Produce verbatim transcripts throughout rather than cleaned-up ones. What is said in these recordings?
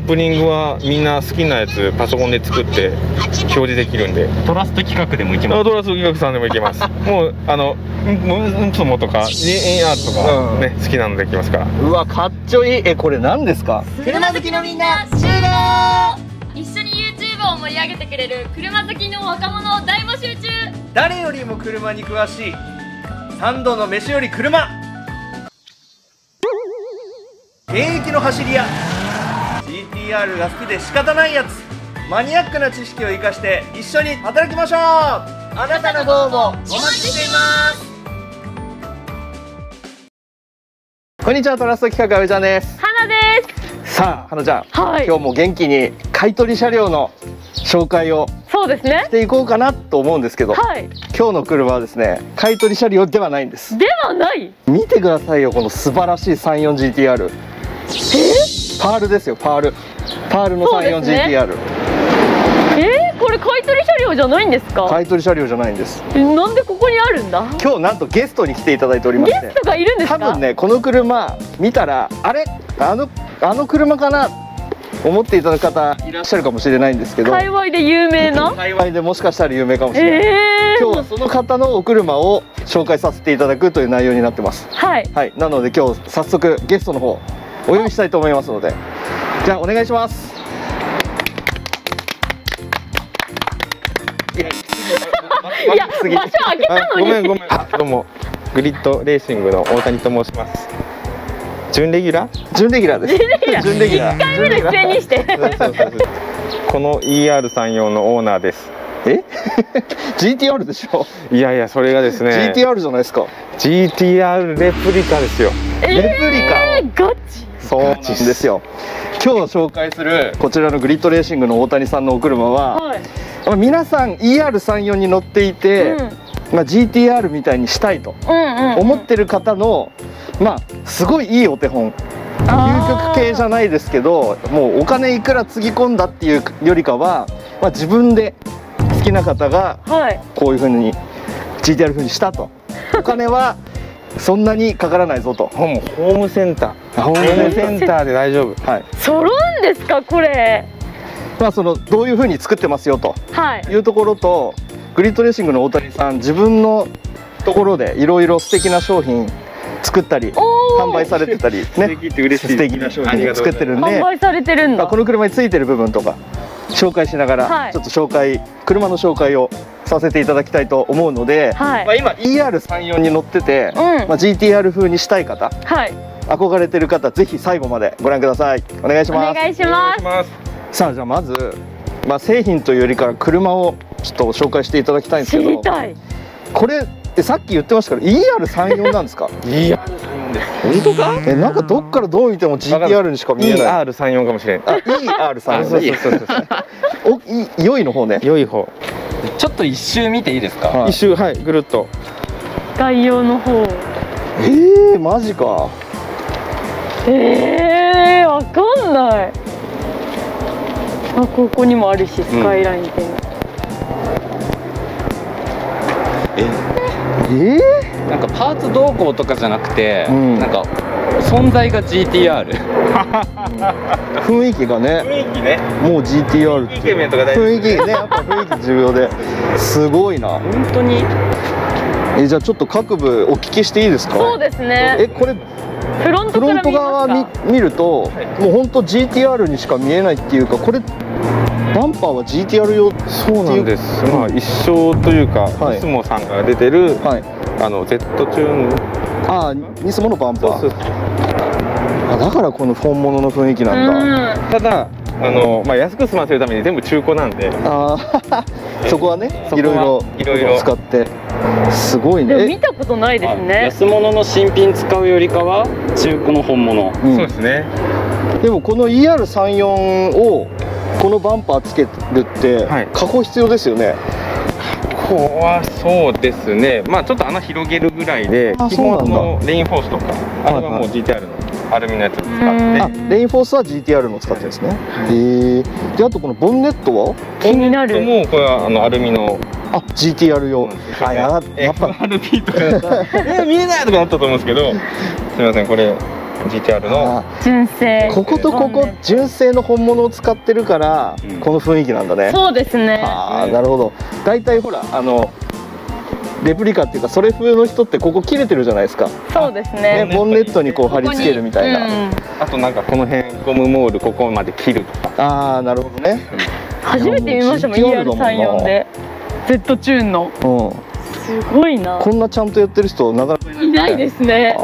オープニングはみんな好きなやつパソコンで作って表示できるんで、トラスト企画でもいけます。トラスト企画さんでもいけますもうあのうんつもとか ジーエーアール とかね、うん、好きなのできますから。うわかっちょいい。えこれ何ですか？車好きのみんな集合。一緒に YouTube を盛り上げてくれる車好きの若者を大募集中。誰よりも車に詳しい三度の飯より車、現役の走り屋 ジーティーアール が好きで仕方ないやつ、マニアックな知識を生かして一緒に働きましょう。あなたのご応募お待ちしていますこんにちは、トラスト企画阿部ちゃんです。花です。さあ、花ちゃん、はい、今日も元気に買取車両の紹介をそうですねしていこうかなと思うんですけど、はい、今日の車はですね、買取車両ではないんです。ではない。見てくださいよ、この素晴らしい さんじゅうよんジーティーアール。え？パールですよ、パール。パールの さんじゅうよんジーティーアール。ね、えー、これ買取車両じゃないんですか？買取車両じゃないんです。なんでここにあるんだ？今日なんとゲストに来ていただいておりまして。ゲストがいるんですか？多分ね、この車見たらあれあのあの車かな思っていただく方いらっしゃるかもしれないんですけど、界隈で有名な、界隈でもしかしたら有名かもしれない、えー、今日はその方のお車を紹介させていただくという内容になってます。はい、はい、なので今日早速ゲストの方お呼びしたいと思いますので、じゃあお願いします。いや場所開けたのにごめんごめん。どうもグリッドレーシングの大谷と申します。準レギュラー？準レギュラーです。準レギュラー。いっかいめの出演にして。この イーアールさんじゅうよん のオーナーです。え？ジーティーアール でしょ？いやいや、それがですね。ジーティーアール じゃないですか。ジーティーアール レプリカですよ。レプリカ。ガチ。そうなんですよ。今日紹介するこちらのグリッドレーシングの大谷さんのお車は、皆さん イーアールさんじゅうよん に乗っていて、まあ ジーティーアール みたいにしたいと思ってる方の。まあすごいいいお手本、究極系じゃないですけど、もうお金いくらつぎ込んだっていうよりかは、まあ、自分で好きな方がこういうふうに ジーティーアール 風にしたと、お金はそんなにかからないぞとホームセンターホームセンターで大丈夫、はい、揃うんですかこれ。まあそのどういうふうに作ってますよというところと、グリッドレーシングの大谷さん自分のところでいろいろ素敵な商品作ったり販売されてたりね、素敵な商品を作ってるんで、販売されてるんだ。この車についてる部分とか紹介しながら、はい、ちょっと紹介車の紹介をさせていただきたいと思うので、はい、まあ今 イーアールさんじゅうよん に乗ってて、うん、まあ ジーティーアール 風にしたい方、はい、憧れてる方ぜひ最後までご覧ください。お願いします。お願いします。さあじゃあまず、まあ、製品というよりから車をちょっと紹介していただきたいんですけど、これさっき言ってましたけど イーアールさんじゅうよん なんですか？ イーアールさんじゅうよん です。本当か？えなんかどっからどう見ても ジーティーアール にしか見えない。イーアールさんじゅうよん かもしれない。イーアールさんじゅうよん。そうそうそうそう。お良いの方ね。良い方。ちょっと一周見ていいですか？一周、はい、ぐるっと。概要の方。ええマジか。ええわかんない。あここにもあるしスカイラインって。え。えー、なんかパーツどうこうとかじゃなくて、うん、なんか存在が ジーティーアール 雰囲気がね、雰囲気ね、もう ジーティーアール って雰囲気ね、やっぱ雰囲気重要ですごいな本当に。えじゃあちょっと各部お聞きしていいですか？そうですね。えこれフロント側見ると、はい、もう本当 ジーティーアール にしか見えないっていうか、これバンパーは ジーティーアール 用っていう。そうなんです。まあ一緒というか、はい、ニスモさんから出てる、はい、あの Z チューン、ああニスモのバンパー。あだからこの本物の雰囲気なんだ。ただあのまあ安く済ませるために全部中古なんで。ああそこはねいろいろいろいろ使ってすごいね。でも見たことないですね。安物の新品使うよりかは中古の本物。うん、そうですね。でもこの イーアールさんじゅうよん をこのバンパーつけるって、はい、加工必要ですよね。ここはそうですね。まあちょっと穴広げるぐらいで、基本のレインフォースとか、あれはもう ジーティーアール のアルミのやつを使って、レインフォースは ジーティーアール の使ってるんですね。はい、ええ。であとこのボンネットは？気になる。もうこれはあのアルミの。あ ジーティーアール 用。あやっぱアルミとか。え見えないとかあったと思うんですけど、すみませんこれ。ジーティーアール の純正、こことここ純正の本物を使ってるから、うん、この雰囲気なんだね。そうですね。ああ、なるほど。大体ほらあのレプリカっていうかそれ風の人ってここ切れてるじゃないですか。そうですね。ボンネットにこう貼り付けるみたいな。ここ、うん、あとなんかこの辺ゴムモールここまで切るとか。ああ、なるほどね。初めて見ましたもん イーアールさんじゅうよん で Z チューンの。うん。すごいな。こんなちゃんとやってる人なかなかいないですね。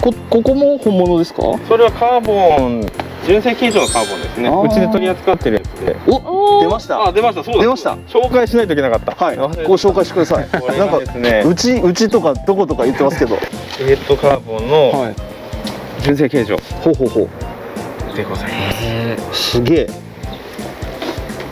こここも本物ですか？それはカーボン、純正基準のカーボンですね。うちで取り扱ってるやつで。お、出ました。あ、出ました。そうだ。出ました。紹介しないといけなかった。はい。ご紹介してください。なんかうちうちとかどことか言ってますけど。ヘッドカーボンの純正形状。ほうほうほう。でございます。すげえ。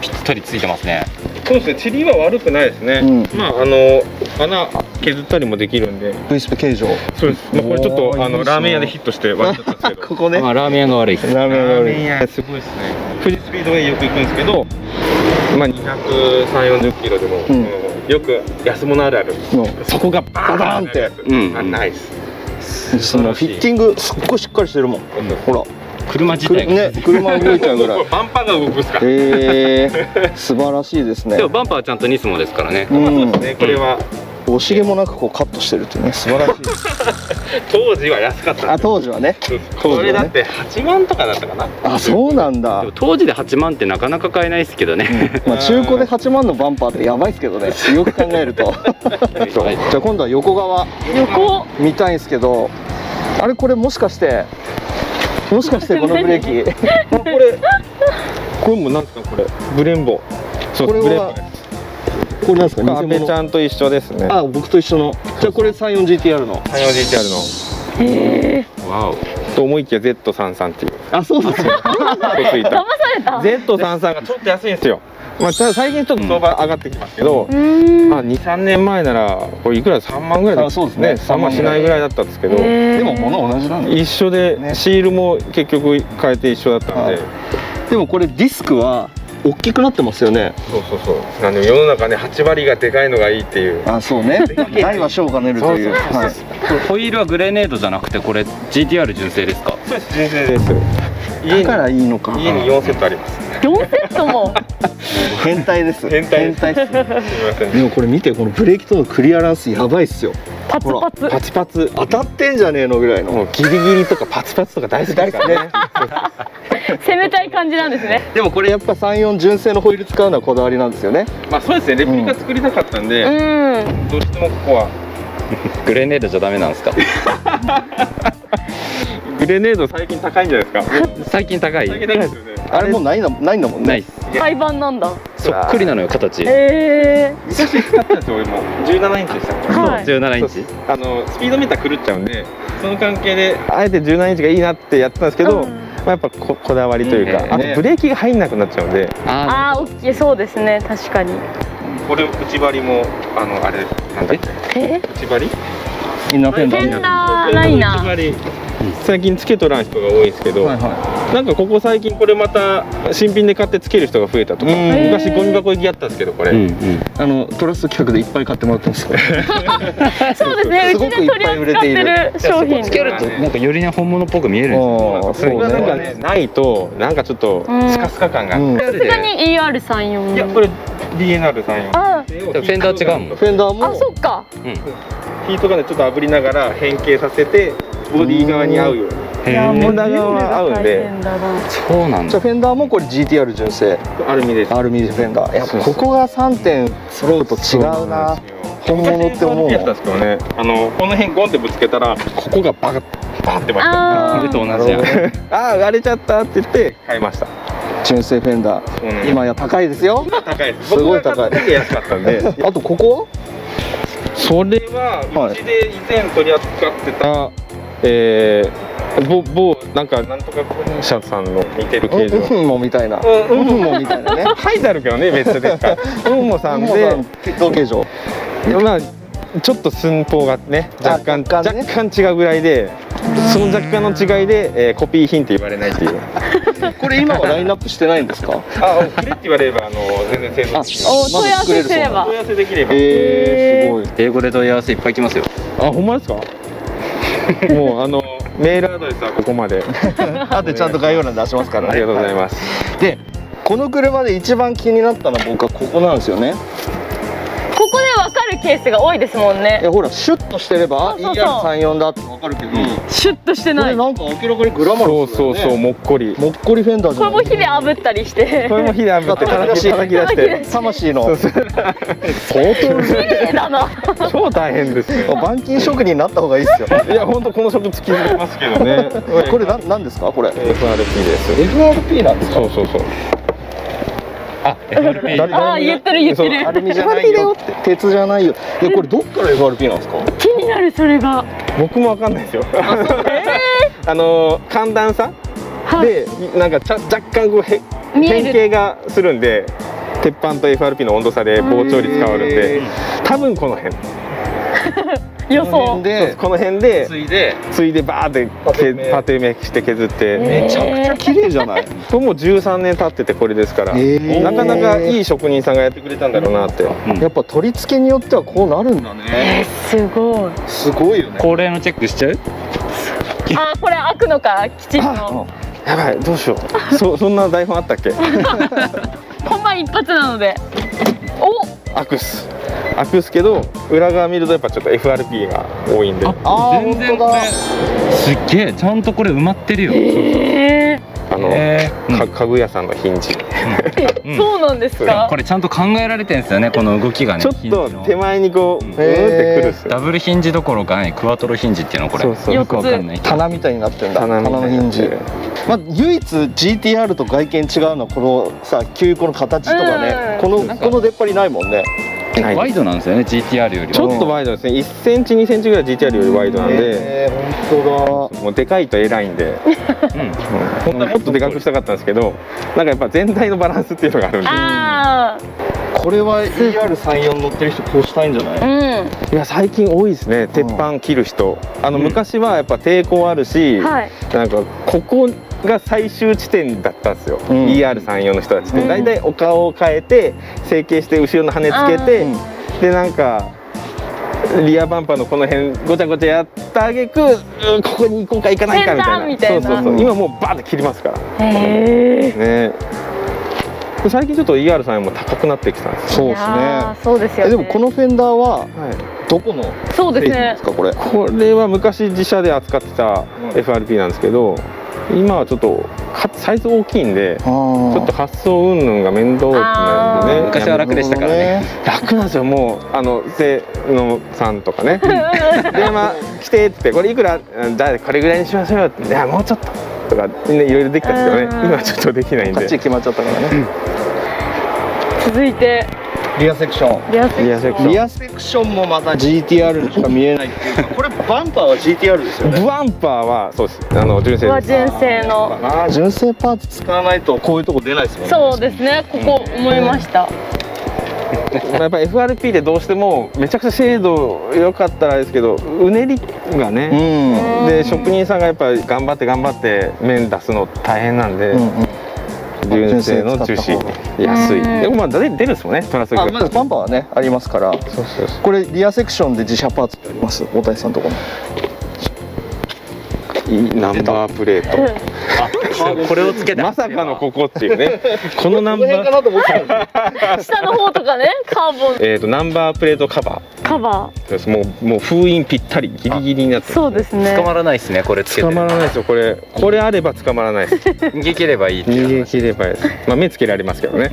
ぴったりついてますね。そうですね。チリは悪くないですね。まああの穴。削ったりもできるんで V スプ形状。そうです。これちょっとあのラーメン屋でヒットして割れちゃったんですけど。ここね。ラーメン屋が悪い。ラーメン屋すごいですね。富士スピードウェイよく行くんですけど、まあにひゃくさんじゅう、よんじゅっキロでもよく安物あるある。そこがバダーンって。あ、ナイス。そのフィッティングすっごいしっかりしてるもん。ほら。車自体ね、車動いちゃうぐらい。バンパーが動くっすか。ええ、素晴らしいですね。でもバンパーはちゃんとニスモですからね。そうですね。これは。惜しげもなくこうカットしてるってね、素晴らしい。当時は安かった。あ、当時はね。これだってはちまんとかだったかな。あ、そうなんだ。当時ではちまんってなかなか買えないですけどね。まあ中古ではちまんのバンパーってやばいですけどね。よく考えると。じゃあ今度は横側。横。見たいんですけど、あれこれもしかして、もしかしてこのブレーキ。これ、これもなんですかこれ。ブレンボ。そうブレンボ。これなんですか？阿部ちゃんと一緒ですね。あ、僕と一緒の。じゃあこれ さんじゅうよんジーティーアール の。さんじゅうよんジーティーアール の。へえ。わお。と思いきや ゼットさんじゅうさん っていう。あ、そうですよ。騙された。ゼットさんじゅうさん がちょっと安いんですよ。まあ最近ちょっと相場上がってきますけど、まあに、さんねんまえならこれいくらさんまんぐらいだ。そうですね。さんまんしないぐらいだったんですけど。でも物同じなんで。一緒でシールも結局変えて一緒だったんで。でもこれディスクは。大きくなってますよね。そうそうそう。なんで世の中ね、はちわりがでかいのがいいっていう。あ、そうね。大は小を兼ねるという。はい。ホイールはグレネードじゃなくて、これ ジーティーアール 純正ですか。そうです。純正です。だからいいのか。家によんセットあります。よんセットも。変態です。変態です。でもこれ見て、このブレーキとのクリアランスやばいっすよ。パツパツ。パツパツ。当たってんじゃねえのぐらいの。ギリギリとかパツパツとか大好きですからね。攻めたい感じなんですね。でもこれやっぱさんじゅうよん純正のホイール使うのはこだわりなんですよね。まあそうですね。レプリカ作りたかったんで、うん、どうしてもここはグレネードじゃダメなんですか。グレネード最近高いんじゃないですか。最近高い。最近高いですよね。あれもうないんだもんね。ない。廃盤なんだ。そっくりなのよ形。ええ。昔使ったんですよ。俺もじゅうななインチでした。はい。じゅうななインチ。あのスピードメーター狂っちゃうんで、その関係であえてじゅうななインチがいいなってやってたんですけど。やっぱ こ, こだわりというか、あとブレーキが入んなくなっちゃうんで、ああ、大きいそうですね、確かに。これ内張りもあのあれなんだっけ？え？内張り？インナーフェンダー。フェンダーライナー。最近つけとらん人が多いですけど、はいはい、なんかここ最近これまた新品で買ってつける人が増えたとか、昔ゴミ箱行きやったんですけどこれ、うんうん、あのトラスト客でいっぱい買ってもらったんですけど。そうですね。うちで取り扱ってる商品。つけるとなんかよりね本物っぽく見えるんですよ。それがなんかねないとなんかちょっとスカスカ感が。さすがに イーアールさんじゅうよん。いやこれ ディーエヌアールさんじゅうよん。ああ。フェンダー違うもん。フェンダーも。あ、そっか。うん。ヒートガンでちょっと炙りながら変形させて。ボディ側に合うように。フェンダー側は合うんで。そうなんだ。じゃあフェンダーもこれ ジーティーアール 純正。アルミです。アルミフェンダー。やっぱここがさんてん揃うと違うな。本物って思う。やったんですけどね。あのこの辺ゴンってぶつけたらここがバッバッってました。あれと同じや。ああ割れちゃったって言って買いました。純正フェンダー。今や高いですよ。今高いです。すごい高い。安かったんで。あとここ？それはうちで以前取り扱ってた。えー、ぼ某なんかなんとか社さんの似てる形状、うん、うんもみたいな、うんもみたいなね、書いてあるけどね別ですから、うんもさんで同形状、まあちょっと寸法がね若干若干違うぐらいで、その若干の違いでコピー品って言われないっていう。これ今はラインナップしてないんですか？あ、くれって言われればあの全然製造します。問い合わせすれば問い合わせできれば。ええ、すごい。英語で問い合わせいっぱい来ますよ。あ、ほんまですか？もうあのメールアドレスはここまであとちゃんと概要欄出しますから、ね、ありがとうございます、はい、でこの車で一番気になったのは僕はここなんですよね。ここで分かるケースが多いですもんね。いやほらシュッとしてれば イーアールさんじゅうよん だって分かるけど、シュッとしてない。これなんか明らかにグラマラスだよね。そうそうそう、もっこりもっこりフェンダーじゃない。これも火で炙ったりして、これも火で炙って叩き出して魂の相当綺麗だな。超大変ですよ。板金職人になった方がいいですよ。いや本当この職突き抜けますけどね。これなんですか？これ エフアールピー です。 エフアールピー なんですか？そうそうそう。ああ言ってる言ってる。アルミじゃないよって鉄じゃないよ。でこれどっから エフアールピー なんですか？気になるそれが。僕もわかんないですよ。あの寒暖差でなんか若干こう変形がするんで、鉄板と エフアールピー の温度差で膨張率変わるんで、多分この辺。予想でこの辺でついでついでバーってパテ埋めして削って、めちゃくちゃ綺麗じゃない。ともじゅうさんねん経っててこれですから、なかなかいい職人さんがやってくれたんだろうなって。やっぱ取り付けによってはこうなるんだね。すごいすごいよね。恒例のチェックしちゃう。あこれ開くのかきちんと。やばいどうしよう。そそんな台本あったっけ？本番一発なのでお開くっす。開くすけど裏側見るとやっぱちょっと エフアールピー が多いんで。あ全然これすっげえちゃんとこれ埋まってるよ。えあの家具屋さんのヒンジ。そうなんですか？これちゃんと考えられてるんですよね、この動きがね。ちょっと手前にこううってくるっす。ダブルヒンジどころかね、クワトロヒンジっていうのこれよくわかんない。棚みたいになってるんだ。棚のヒンジ。まあ唯一 ジーティーアール と外見違うのはこのさ球根の形とかね、このこの出っ張りないもんね。ワイドなんですよね ジーティーアール より。ちょっとワイドですね。いっセンチにセンチぐらい ジーティーアール よりワイドなんで。本当だ。もうでかいと偉いんで、本当はもっとでかくしたかったんですけど、なんかやっぱ全体のバランスっていうのがあるんで。これは イーアールさんじゅうよん 乗ってる人こうしたいんじゃない？いや最近多いですね、鉄板切る人。あの昔はやっぱ抵抗あるし、なんかここが最終地点だったんですよ、うん、イーアールさんじゅうよん の人たちって、うん、大体お顔を変えて整形して後ろの羽つけて、うん、でなんかリアバンパーのこの辺ごちゃごちゃやったあげく、うん、ここに行こうか行かないかみたい な, みたいな。そうそうそう、今もうバーッと切りますから。へえ、ね、最近ちょっと イーアールさんじゅうよん も高くなってきたんです。そうですね、そうですよね。でもこのフェンダーは、はいどこのそうですね。これこれは昔自社で扱ってた エフアールピー なんですけど、今はちょっとサイズ大きいんで、ちょっと発送云々が面倒なんでね。昔は楽でしたからね。楽なんですよ。もうあのせのさんとかね、電話来てって、これいくらじゃあこれぐらいにしましょうよって、いやもうちょっととかみんないろいろできたんですけどね、今はちょっとできないんで。こっち決まっちゃったからね。続いて。リアセクション。リアセクションもまた ジーティーアール にしか見えないっていうか、これバンパーは ジーティーアール ですよね。バンパーはそうです。あの純正。は純正の。ああ純正パーツ使わないとこういうとこ出ないですもんね。そうですね。ここ思いました。やっぱ エフアールピー でどうしてもめちゃくちゃ精度良かったらですけど、うねりがね。で職人さんがやっぱり頑張って頑張って面出すの大変なんで。純正の中心安い。でもまあ出るんですもんね、トラスが。まずバンパーはねありますから。これリアセクションで自社パーツってあります？大谷さんとこのナンバープレート、これをつけたまさかのここっていうね。このナンバー下の方とかね、カーボンえっとナンバープレートカバーカバーもうもう封印ぴったりギリギリになって。そうですね、捕まらないですね、これつけて。捕まらないですよ、これ。これあれば捕まらないです。逃げ切ればいいっていう。逃げ切ればいいです。まあ目つけられますけどね。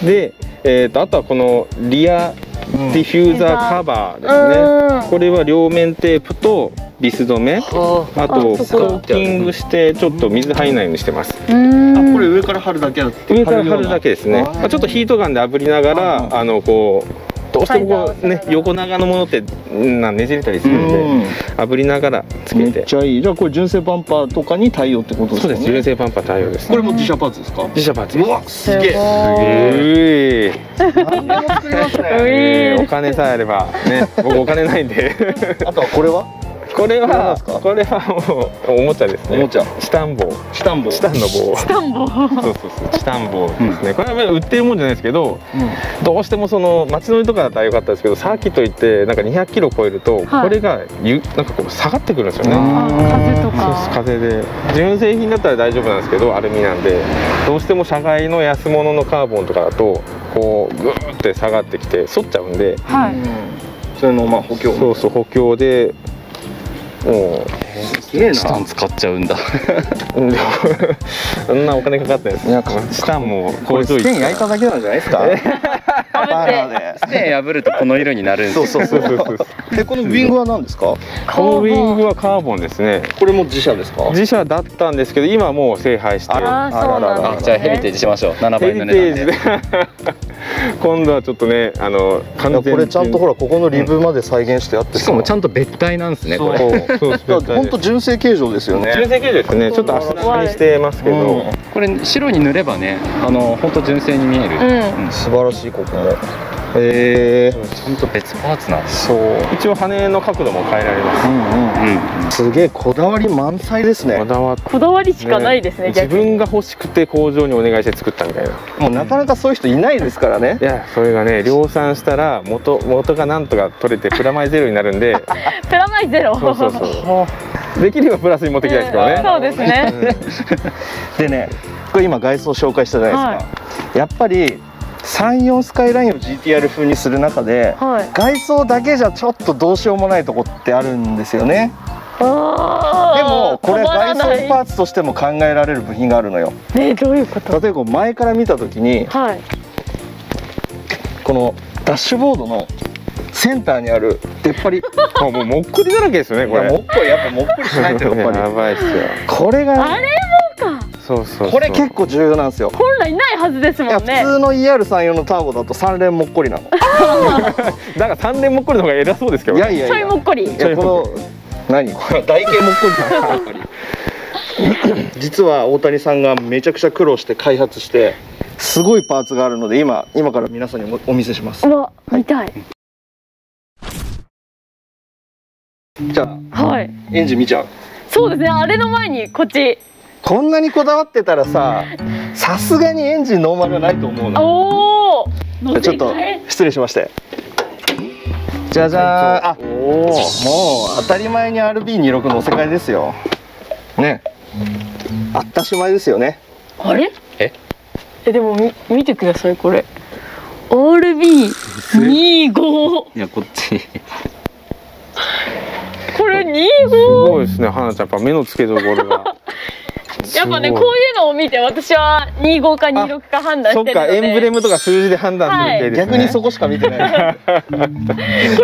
でえっとあとはこのリアディフューザーカバーですね。これは両面テープとビス止め、あとコーティングしてちょっと水入らないようにしてます。あ、これ上から貼るだけだって。上から貼るだけですね。ちょっとヒートガンで炙りながら、あのこうどうしてもこうね横長のものってねじれたりするんで、炙りながらつけて。めっちゃいい。じゃあこれ純正バンパーとかに対応ってことですかね。そうです、純正バンパー対応です。これも自社パーツですか？自社パーツ。うわ、すげえ。すげえ。お金さえあればね。僕お金ないんで。あとはこれは？これはこれはもうおもちゃですね。おもちゃ。チタン棒。チタン棒。チタンの棒。チタン棒。そうそうそう。チタン棒ですね。これは売ってるもんじゃないですけど、どうしてもその街乗りとかだったら良かったですけど、サーキット行ってなんかにひゃくキロ超えるとこれがゆなんかこう下がってくるんですよね。風とか。風で純正品だったら大丈夫なんですけど、アルミなんでどうしても車外の安物のカーボンとかだとこうグーって下がってきて反っちゃうんで。はい。それのまあ補強。そうそう補強で。もうすげえな。チタン使っちゃうんだ。そんなお金かかってないです。チタンもこれステン焼いただけなんじゃないですか。ステン破るとこの色になるんです。そうそうそうそう。でこのウィングは何ですか？このウィングはカーボンですね。これも自社ですか？自社だったんですけど今はもう制覇して。あらそうなんだ。じゃあヘリテージしましょう。ななばいの値段で。今度はちょっとねあの完全にこれちゃんとほらここのリブまで再現してあって、しかもちゃんと別体なんですねこれ。本当純正形状ですよね。純正形状ですね。ちょっと足並みにしてますけど、これ白に塗ればね、あの本当純正に見える。素晴らしいここも。ええ。ちゃんと別パーツなんです。そう。一応羽の角度も変えられます。うんうん。すげえこだわり満載ですね。こだわこだわりしかないですね。自分が欲しくて工場にお願いして作ったみたいな。もうなかなかそういう人いないですからね。いやそれがね量産したら元元がなんとか取れてプラマイゼロになるんで。プラマイゼロ。そうそうそう。できればプラスに持ってきたいですからね。そうですね。でね、これ今外装紹介したじゃないですか。やっぱりさんじゅうよんスカイラインを ジーティーアール 風にする中で、外装だけじゃちょっとどうしようもないとこってあるんですよね。でもこれ外装パーツとしても考えられる部品があるのよ。ね、どういうこと？例えば前から見たときに、このダッシュボードのセンターにある出っ張り、あもうもっこりだらけですよねこれ。もっこりやっぱもっこりしないとやっぱり。やばいっすよ。これが。あれもか。そうそうそう。これ結構重要なんですよ。本来ないはずですもんね。普通の イーアールさんじゅうよん のターボだと三連もっこりなの。だから三連もっこりの方が偉そうですけど。いやいやいや。ちょいもっこり。この何この台形もっこりなの。実は大谷さんがめちゃくちゃ苦労して開発してすごいパーツがあるので今今から皆さんにお見せします。うわ見たい。じゃあ、はい、エンジン見ちゃう。そうですね。あれの前にこっち。こんなにこだわってたらさ、さすがにエンジンノーマルはないと思うの。おお。ちょっと失礼しまして。じゃじゃーん。あ、おお。もう当たり前に アールビーにじゅうろく の世界ですよ。ね。あったしまいですよね。あれ？え？えでもみ見てくださいこれ。アールビーにじゅうご。いやこっち。これにじゅうご。すごいですね、はなちゃん、やっぱ目の付けどころが。やっぱね、こういうのを見て、私はにじゅうごかにじゅうろくか判断してるので。そっか、エンブレムとか数字で判断するみたいですね。逆にそこしか見てない。こ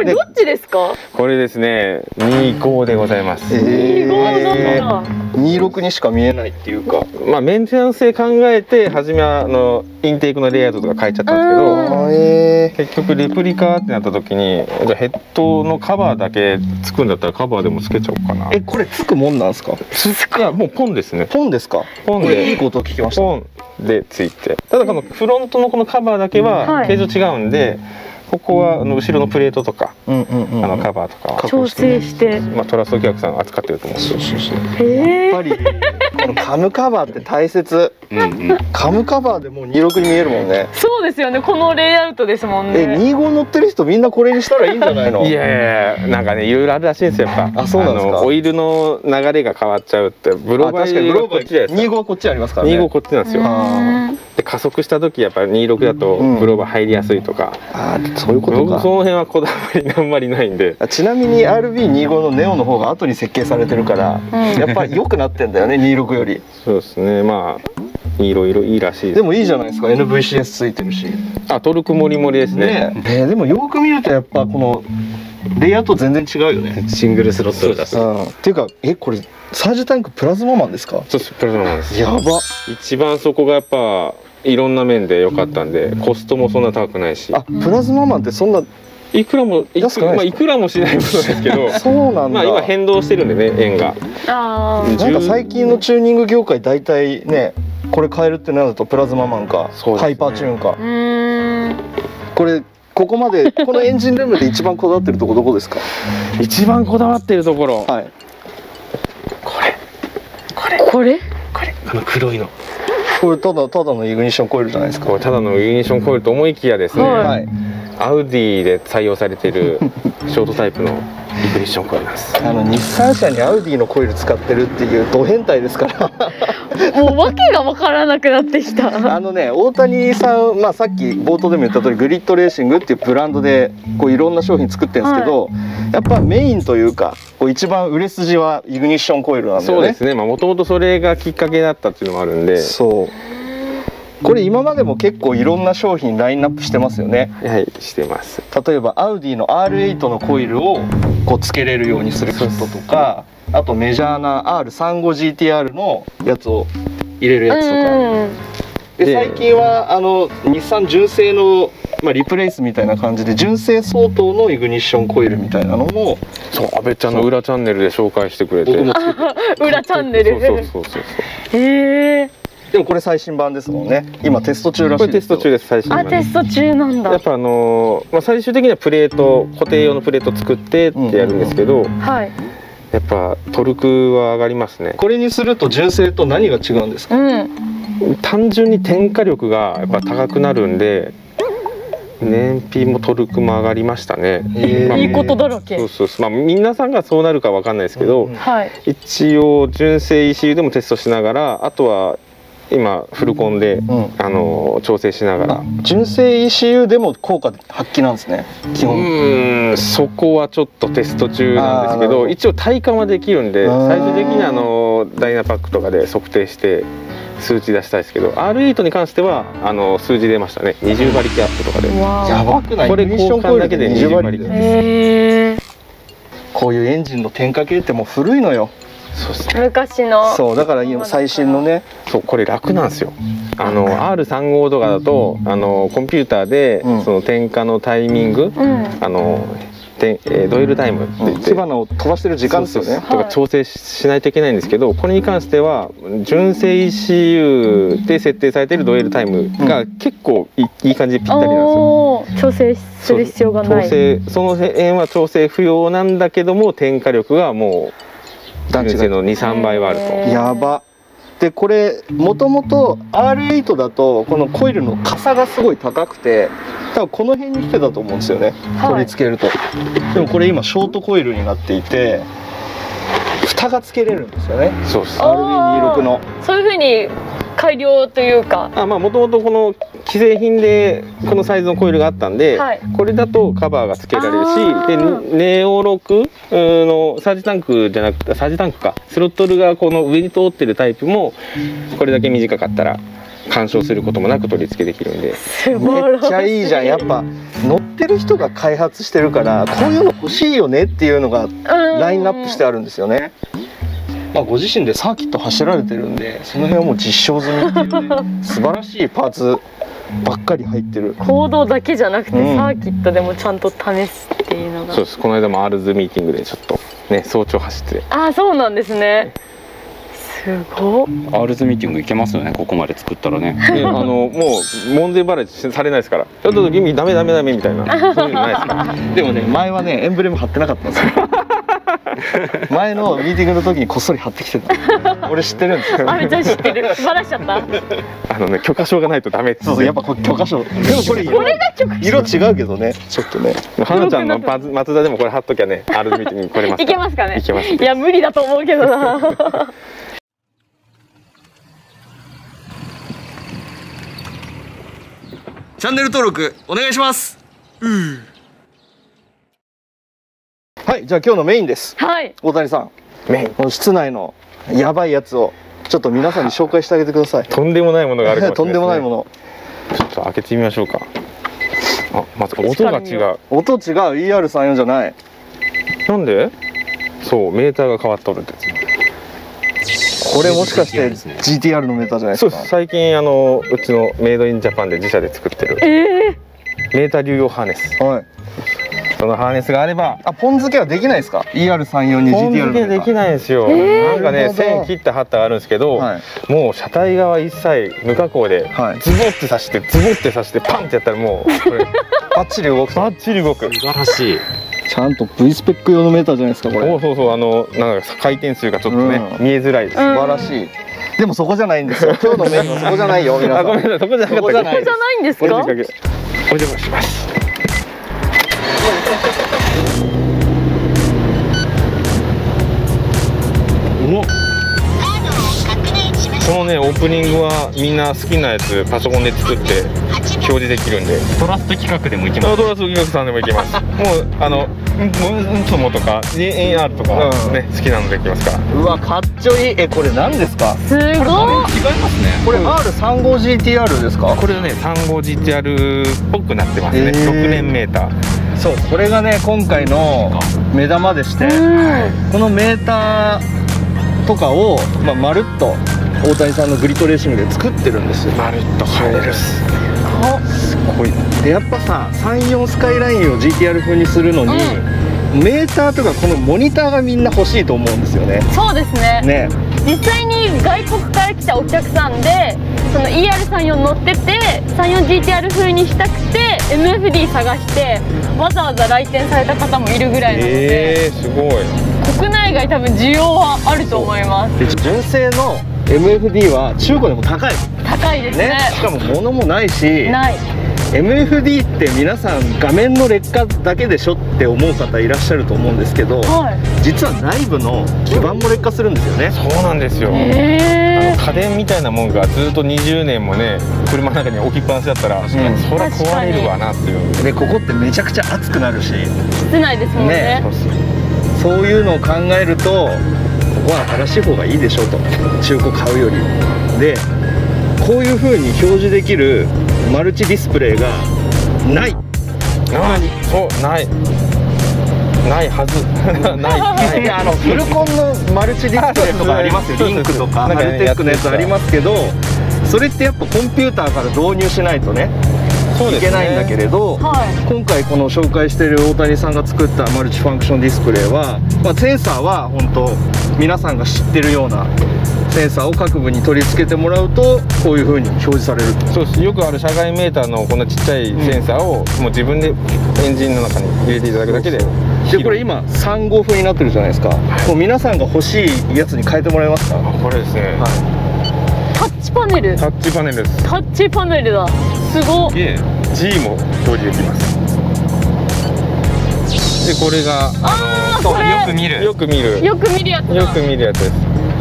れどっちですか？これですね、にじゅうごでございます。にじゅうごだった。にじゅうろくにしか見えないっていうか、まあメンテナンスで考えて、初めはあのインテークのレイアウトとか変えちゃったんですけど、結局レプリカってなった時に、じゃあヘッドのカバーだけつくんだったらカバーでもつけちゃおうかな。え、これつくもんなんですか？つく、いやもうポンですね。ポンですか？ポンでいいこと聞きました。ポンでついて、ただこのフロントのこのカバーだけは形状違うんで、ここはあの後ろのプレートとか、あのカバーとか調整して、まあトラスト客さん扱ってると思うんですよ。やっぱりこのカムカバーって大切。カムカバーでもうにじゅうろくに見えるもんね。そうですよね。このレイアウトですもんね。え、にじゅうご乗ってる人みんなこれにしたらいいんじゃないの？いやいや、なんかねいろいろあるらしいですよやっぱ。あ、そうなんですか。オイルの流れが変わっちゃうってブローバー。確かにブローバーにじゅうごはこっちありますからね。にじゅうごこっちなんですよ。で加速した時やっぱにじゅうろくだとブローバー入りやすいとか。あ、そういうことか。その辺はこだわりあんまりないんで。ちなみに アールビーにじゅうご のネオの方が後に設計されてるから、やっぱり良くなってんだよねにじゅうろくより。そうですね。まあ。いろいろいいらしいです。でもいいじゃないですか。 エヌブイシーエス ついてるし、あ、トルクモリモリですね。えー、でもよく見るとやっぱこのレイアウト全然違うよね。シングルスロットルだと。っていうか、え、これサージュタンクプラズママンですか？そうです、プラズママンです。やば。一番そこがやっぱいろんな面で良かったんで、コストもそんな高くないし、あ、プラズママンってそんないくらもいく、まあいくらもしないものですけど、そうなんだ。まあ今変動してるんでね、円が。ああ。なんか最近のチューニング業界大体ね、これ変えるってなるとプラズママンかハイパーチューンか。これここまでこのエンジンルームで一番こだわってるところどこですか？一番こだわってるところ、はい、これこれこれこれ、あの黒いの、これただただのイグニッションコイルじゃないですか。これただのイグニッションコイルと思いきやですね、はい、アウディで採用されているショートタイプのイグニッションコイルです。あの日産車にアウディのコイル使ってるっていうド変態ですからもう訳が分からなくなってきたあのね、大谷さん、まあ、さっき冒頭でも言った通りグリッドレーシングっていうブランドでこういろんな商品作ってるんですけど、はい、やっぱメインというかこう一番売れ筋はイグニッションコイルなんだよね。そうですね、もともとそれがきっかけだったっていうのもあるんで。そうこれ今までも結構いろんな商品ラインナップしてますよね。はい、してます。例えばアウディの アールエイト のコイルをこうつけれるようにするキットとか、あとメジャーな アールさんじゅうごジーティーアール のやつを入れるやつとか。で最近はあの日産純正の、まあ、リプレイスみたいな感じで純正相当のイグニッションコイルみたいなのも、そう阿部ちゃんの裏チャンネルで紹介してくれて、僕も裏チャンネルで、そうそうそうそう。へえ。でもこれ最新版ですもんね。今テスト中らしいです。これテスト中です。最新版です。あ、テスト中なんだ。やっぱあのーまあ、最終的にはプレート、固定用のプレート作ってってやるんですけど、はい、やっぱトルクは上がりますね。これにすると純正と何が違うんですか？うん、単純に転荷力がやっぱ高くなるんで燃費もトルクも上がりましたね。いいことだらけ。そうそうそう、まあ皆さんがそうなるかわかんないですけど、うん、はい、一応純正 イーシーユー でもテストしながら、あとは今フルコンで、うん、あの調整しながら。純正 イーシーユー でも効果発揮なんですね、基本。うん、そこはちょっとテスト中なんですけど、一応体感はできるんで、最終的にあのダイナパックとかで測定して数値出したいですけど、 アールエイト に関してはあの数字出ましたね。にじゅうばりきアップとかで。やばくない？これ交換だけでにじゅうばりきです。へー、こういうエンジンの点火系ってもう古いのよ。そうですね、昔の。そうだから今最新のね。そうこれ楽なんですよ。あの アールさんじゅうご とかだと、あのコンピューターでその点火のタイミング、うん、あのて、えー、ドイルタイムって言って、火花を飛ばしてる時間ですよね、とか調整しないといけないんですけど、これに関しては純正 イーシーユー で設定されているドイルタイムが結構い い,、うん、いい感じでぴったりなんですよ。調整する必要がない。 そ, その辺は調整不要なんだけども、点火力がもう純正のに、さんばいはあると。やば。でこれもともと アールエイト だとこのコイルのかさがすごい高くて、多分この辺に来てたと思うんですよね、はい、これつけると。でもこれ今ショートコイルになっていて、蓋がつけれるんですよね。そうです。アールビーにじゅうろく のそういう風に改良というか、あ、まあもともとこの既製品でこのサイズのコイルがあったんで、はい、これだとカバーが付けられるし、でネオろくのサージタンクじゃなくて、サージタンクかスロットルがこの上に通ってるタイプも、これだけ短かったら干渉することもなく取り付けできるんで。めっちゃいいじゃん。やっぱ乗ってる人が開発してるから、こういうの欲しいよねっていうのがラインナップしてあるんですよね。まあご自身でサーキット走られてるんで、その辺はもう実証済みっていうね素晴らしいパーツばっかり入ってる。行動だけじゃなくて、うん、サーキットでもちゃんと試すっていうのが。そうです。この間も R's ミーティングでちょっとね早朝走って。ああ、そうなんですね。すごい。 R's ミーティングいけますよね、ここまで作ったらねあのもう門前払いされないですから、ちょっと君ダメダメダメみたいな、そういうのないですからでもね、前はねエンブレム貼ってなかったんですよ前のミーティングの時にこっそり貼ってきてた。俺知ってるんですよ。あれじゃ知ってる。バラしちゃった。あのね、許可証がないとダメって。そうそう、やっぱこれ許可証。でもこれ色違うけどね。ちょっとね。花ちゃんの松田でもこれ貼っときゃね、あるミーティング来れます。いけますかね。いけます。いや無理だと思うけどな。チャンネル登録お願いします。うん。はい、じゃあ今日のメインです、はい、大谷さん、メインこの室内のやばいやつをちょっと皆さんに紹介してあげてください。とんでもないものがあるかもしれないですね。とんでもないもの、ちょっと開けてみましょうか。あ、まず音が違う。音違う。 イーアールさんじゅうよん じゃない。なんで？そう、メーターが変わっとるってやつ。これもしかして ジーティーアール のメーターじゃないですか。そうです。最近あのうちのメイドインジャパンで自社で作ってる、えー、メーター流用ハーネス。はい、そのハーネスがあれば。あ、ポン付けはできないですか イーアールさんじゅうよん に ジーティーアール ポン付けできないですよ、えー、なんかね線切ったハッタがあるんですけど、はい、もう車体側一切無加工で、はい、ズボって刺してズボって刺してパンってやったらもうこれバッチリ動くバッチリ動く。素晴らしい。ちゃんと V スペック用のメーターじゃないですかこれ。そうそうそう、あのなんか回転数がちょっとね、うん、見えづらいです。素晴らしい。でもそこじゃないんですよ。今日のメインはそこじゃないよ皆さん。ごめんなさい、そこじゃなかった。そこじゃないんですか。お邪魔します。おっ。このねオープニングはみんな好きなやつパソコンで作って表示できるんで。トラスト企画でもいけます。トラスト企画さんでもいけますもうあのうんともとか ジーエーアール とかね、うん、好きなのでいきますから。うわかっちょいい。えこれ何ですか。すごい。これ違いますね。これ アールさんじゅうごジーティーアール ですか。これね さんじゅうごジーティーアール っぽくなってますね、えー、ろくねんメーター。そうこれがね今回の目玉でして、このメーターとかを、まあ、まるっと大谷さんのグリッドレーシングで作ってるんですよ。まるっと入れる。すごい。でやっぱささんじゅうよんスカイラインを ジーティーアール 風にするのに、うん、メーターとかこのモニターがみんな欲しいと思うんですよね。そうですね。ね実際に外国から来たお客さんでその イーアールさんじゅうよん 乗ってて さんじゅうよんジーティーアール 風にしたくて エムエフディー 探してわざわざ来店された方もいるぐらいなので、えー、すごい。国内外多分需要はあると思います。純正のエムエフディー は中古でも高い。高いですね。ねしかも物もないし。ない。エムエフディー って皆さん画面の劣化だけでしょって思う方いらっしゃると思うんですけど、はい、実は内部の基板も劣化するんですよね。そうなんですよ。あの家電みたいなもんがずっとにじゅうねんもね車の中に置きっぱなしだったら、うん、そりゃ壊れるわなっていう。でここってめちゃくちゃ暑くなるし。室内ですもんね。ねそういうのを考えると。は新しい方がいいでしょうと中古買うよりで、こういう風に表示できるマルチディスプレイがない。あにそうないないはずない。あのフルコンのマルチディスプレイとかありますよ。リンクとかハルテックのやつありますけど、それってやっぱコンピューターから導入しないとねいけないんだけれど、はい、今回この紹介している大谷さんが作ったマルチファンクションディスプレイは、まあ、センサーは本当皆さんが知ってるようなセンサーを各部に取り付けてもらうとこういう風に表示される。そうです。よくある車外メーターのこんなちっちゃいセンサーを、うん、もう自分でエンジンの中に入れていただくだけで。でこれ今さん号風になってるじゃないですか、はい、もう皆さんが欲しいやつに変えてもらえますか。これですね、はい、タッチパネル。タッチパネルです。タッチパネルだ。すごっ。 G も表示できます。でこれがあのよく見るよく見るよく見るやつよく見るやつです。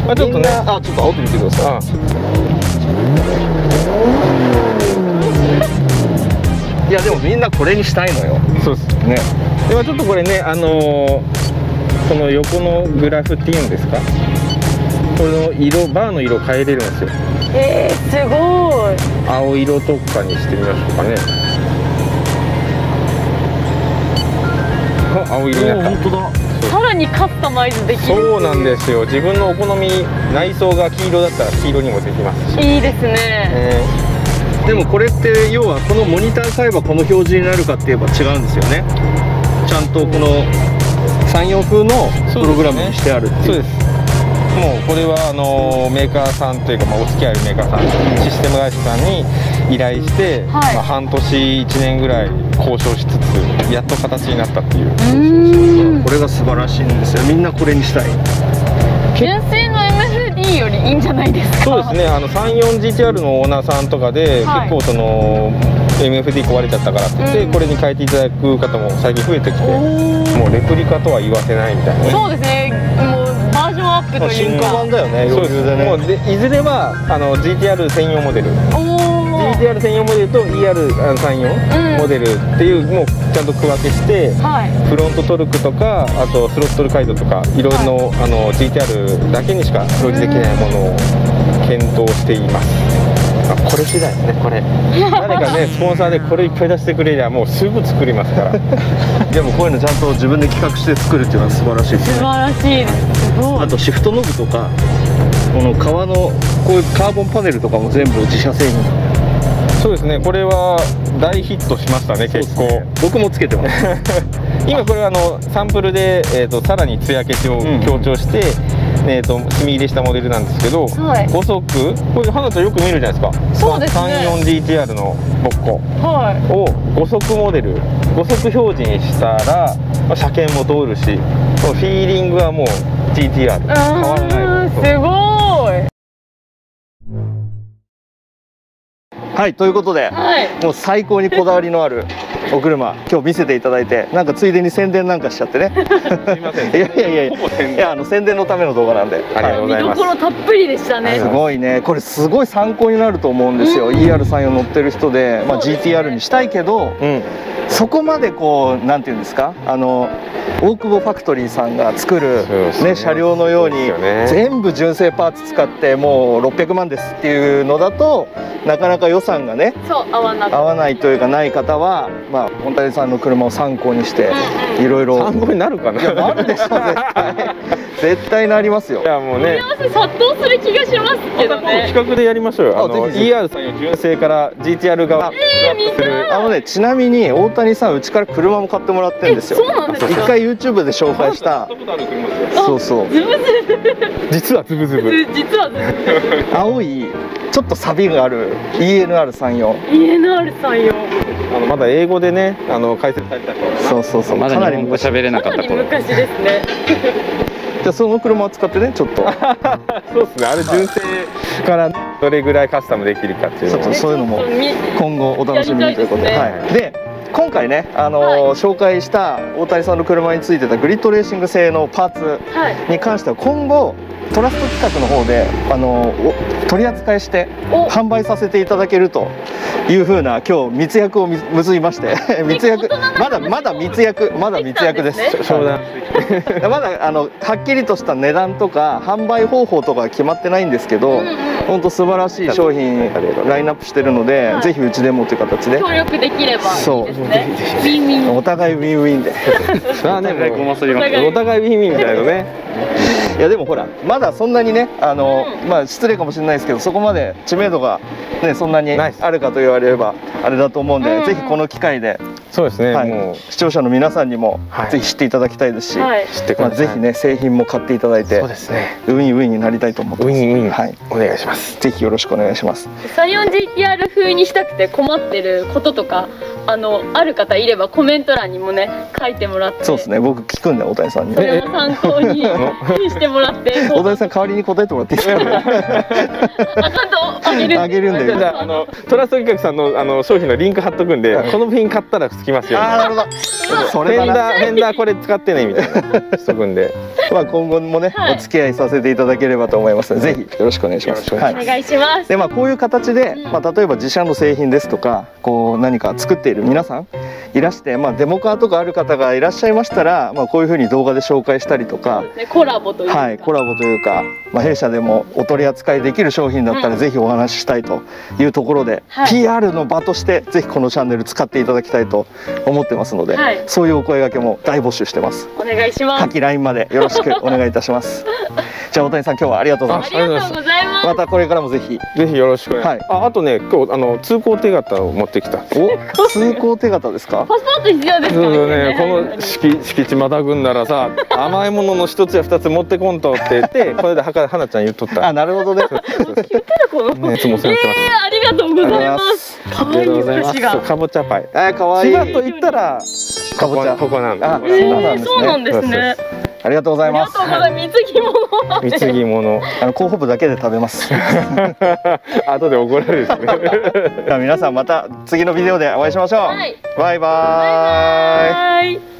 まあちょっとねあちょっと青く見てください。いやでもみんなこれにしたいのよ。そうですね。ではちょっとこれねあのこの横のグラフっていうんですか、この色バーの色変えれるんですよ。えー、すごい。青色とかにしてみましょうかね。あ、青色になった。本当だ。さらにカスタマイズできる。そうなんですよ。自分のお好み内装が黄色だったら黄色にもできますし。いいですね。でもこれって要はこのモニター買えばこの表示になるかって言えば違うんですよね。ちゃんとこのさんじゅうよん風のプログラムにしてあるっていう。そうですね。もうこれはあのメーカーさんというか、まあ、お付き合いのメーカーさんシステム会社さんに依頼して、はい、まあ半年いちねんぐらい交渉しつつやっと形になったっていう。これが素晴らしいんですよ。みんなこれにしたい。純正の エムエフディー よりいいんじゃないですか。そうですね。あの さんじゅうよんジーティーアール のオーナーさんとかで、はい、結構その エムエフディー 壊れちゃったからって言って、うん、これに変えていただく方も最近増えてきて、もうレプリカとは言わせないみたいな、ね、そうですね。進化版だよね。そうですね。もうでいずれはあの ジーティーアール 専用モデル、ジーティーアール 専用モデルと イーアールさんじゅうよん モデルっていうもうちゃんと区分けして、はい、フロントトルクとかあとスロットル解除とかいろんな、はい、あの ジーティーアール だけにしか表示できないものを検討しています。あ、これ次第ですね。これ誰かねスポンサーでこれいっぱい出してくれりゃもうすぐ作りますからでもこういうのちゃんと自分で企画して作るっていうのは素晴らしいですね。素晴らしいです。あとシフトノブとかこの革のこういうカーボンパネルとかも全部自社製品。そうですね、これは大ヒットしましたね、結構、ね、僕もつけてます今これはあのサンプルで、えー、とさらに艶消しを強調して、うん、えー、と墨入れしたモデルなんですけど、はい、ご足これ花ちゃんよく見るじゃないですか、 さんじゅうよんディーティーアール のボッコをご足モデルご足表示にしたら、まあ、車検も通るしフィーリングはもう ジーティーアール 変わらない。すごい。はい、ということで、はい、もう最高にこだわりのあるお車今日見せていただいて、なんかついでに宣伝なんかしちゃってねすいませんいやいやいやいや、あの宣伝のための動画なんで、ありがとうございます。見どころたっぷりでしたね。すごいね、これすごい参考になると思うんですよ、うん、イーアールさんじゅうよん 乗ってる人で、まあ、ジーティーアール にしたいけど、うん、そこまでこうなんていうんですか、あの大久保ファクトリーさんが作る、ね、車両のように全部純正パーツ使ってもうろっぴゃくまんですっていうのだとなかなか予算がね合わないというかない方は、まあ本谷さんの車を参考にしていろいろ参考になるかな。いや、なるでしょう絶対絶対なりますよ。いやもうね、問い合わせ殺到する気がしますけどね。企画でやりましょうよ。あの イーアールさんじゅうよん 純正から ジーティーアール 側あのね、ちなみに大谷さんうちから車も買ってもらってるんですよ。そうなんですか。いっかいYouTube で紹介した、そうそう実はズブズブ実はズブ青いちょっとサビがある イーエヌアールさんじゅうよん イーエヌアールさんじゅうよん あのまだ英語でね、あの解説された頃、そうそうそう、まだ日本語喋れなかった頃、かなり昔ですねじゃあその車を使ってねちょっとそうっすね、あれ純正からどれぐらいカスタムできるかっていうのも、そういうのも今後お楽しみにということで、はい、で今回ね、あのーはい、紹介した大谷さんの車についてたグリッドレーシング製のパーツに関しては今後トラスト企画の方で、あのー、取り扱いして販売させていただけるというふうな今日密約を結びまして密約まだまだ密約まだ密約です、ね、商談まだあのはっきりとした値段とか販売方法とか決まってないんですけど、うん、うん、本当素晴らしい商品ラインナップしてるので、はい、ぜひうちでもという形で協力できればいいですね。ウィンウィン、お互いウィンウィンであね、お互いウィンウィンみたいなねいやでもほらまだそんなにね、あの、うん、まあ失礼かもしれないですけどそこまで知名度が、ね、そんなにあるかと言われればあれだと思うんで、うん、ぜひこの機会で、そうですね、はい、もう視聴者の皆さんにもぜひ知っていただきたいですし、はい、まあぜひね製品も買っていただいて、そうですね、ウィンウィンになりたいと思ってます。ウィンウィン、はい、お願いします。ぜひよろしくお願いします。さんじゅうよんジーティーアール 風にしたくて困ってることとか、あのある方いればコメント欄にもね書いてもらって、そうですね、僕聞くんで大谷さんにそれも参考にしてもらって、大谷さん代わりに答えてもらっていいですか。アカウントあげるんで、じゃあのトラスト企画さんのあの商品のリンク貼っとくんで、この品買ったらつきますよ。ああなるほど、それだな、フェンダーこれ使ってねみたいなしとくんで、まあ今後もねお付き合いさせていただければと思いますので、ぜひよろしくお願いします。お願いします。でまあこういう形で、まあ例えば自社の製品ですとかこう何か作っている皆さんいらして、まあ、デモカーとかある方がいらっしゃいましたら、まあ、こういうふうに動画で紹介したりとか、ね、コラボというか、はい、コラボというか、まあ、弊社でもお取り扱いできる商品だったらぜひお話ししたいというところで、はい、ピーアール の場としてぜひこのチャンネル使っていただきたいと思ってますので、はい、そういうお声がけも大募集してます。お願いします。下記 ライン までよろしくお願いいたしますじゃあ大谷さん今日はありがとうございました。ありがとうございます。またこれからもぜひぜひよろしくお願いします。はい、あ, あとね今日あの通行手形を持ってきた。お通行手形ですか。パスポート必要ですね。この敷敷地またぐんならさ、甘いものの一つや二つ持ってこんとって言って、これではかはなちゃん言っとった。あ、なるほどね。聞いたらこの。いつもそうやってます。ありがとうございます。可愛い私が。かぼちゃパイ。あ、可愛い。千葉と言ったらかぼちゃここなんだ。え、そうなんですね。ありがとうございます。貢ぎ物。貢ぎ物。あの候補部だけで食べます。後で怒られるですね。じゃあ皆さんまた次のビデオでお会いしましょう。バイバーイ。